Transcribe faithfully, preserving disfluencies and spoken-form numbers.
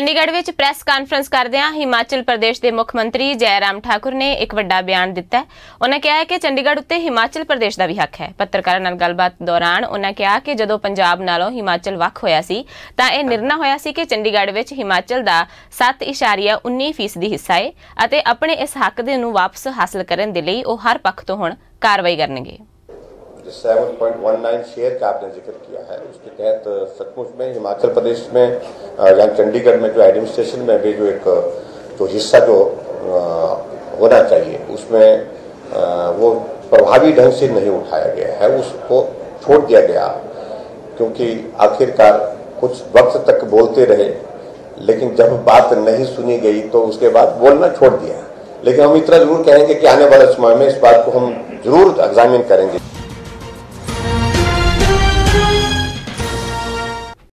ਚੰਡੀਗੜ੍ਹ ਵਿੱਚ press conference ਕਰਦਿਆਂ ਹਿਮਾਚਲ ਪ੍ਰਦੇਸ਼ ਦੇ ਮੁੱਖ ਮੰਤਰੀ ਜੈਰਾਮ ਠਾਕੁਰ ਨੇ ਇੱਕ ਵੱਡਾ ਬਿਆਨ ਦਿੱਤਾ। ਉਹਨਾਂ ਕਿਹਾ ਹੈ ਕਿ ਚੰਡੀਗੜ੍ਹ ਉੱਤੇ ਹਿਮਾਚਲ ਪ੍ਰਦੇਸ਼ ਦਾ ਵੀ ਹੱਕ ਹੈ। ਪੱਤਰਕਾਰਾਂ ਨਾਲ ਗੱਲਬਾਤ ਦੌਰਾਨ ਉਹਨਾਂ ਕਿਹਾ ਕਿ ਜਦੋਂ ਪੰਜਾਬ ਨਾਲੋਂ ਹਿਮਾਚਲ ਵੱਖ ਹੋਇਆ ਸੀ ਤਾਂ ਇਹ ਨਿਰਣਾ ਹੋਇਆ ਸੀ ਕਿ ਚੰਡੀਗੜ੍ਹ ਵਿੱਚ ਹਿਮਾਚਲ ਦਾ ਸੱਤ ਦਸ਼ਮਲਵ ਉੱਨੀ ਫੀਸਦੀ ਹਿੱਸਾ ਹੈ ਅਤੇ ਆਪਣੇ ਇਸ ਹੱਕ ਦੇ ਨੂੰ ਵਾਪਸ ਹਾਸਲ ਕਰਨ ਦੇ ਲਈ ਉਹ ਹਰ ਪੱਖ ਤੋਂ ਹੁਣ कार्रवाई करेंगे। जो सात दशमलव एक नौ शेयर का आपने जिक्र किया है उसके तहत सचमुच में हिमाचल प्रदेश में या चंडीगढ़ में जो एडमिनिस्ट्रेशन में भी जो एक जो हिस्सा जो होना चाहिए उसमें वो प्रभावी ढंग से नहीं उठाया गया है, उसको छोड़ दिया गया क्योंकि आखिरकार कुछ वक्त तक बोलते रहे लेकिन जब बात नहीं सुनी गई तो उसके बाद बोलना छोड़ दिया। लेकिन हम इतना जरूर कहेंगे कि आने वाले समय में इस बात को हम जरूर एग्जामिन करेंगे।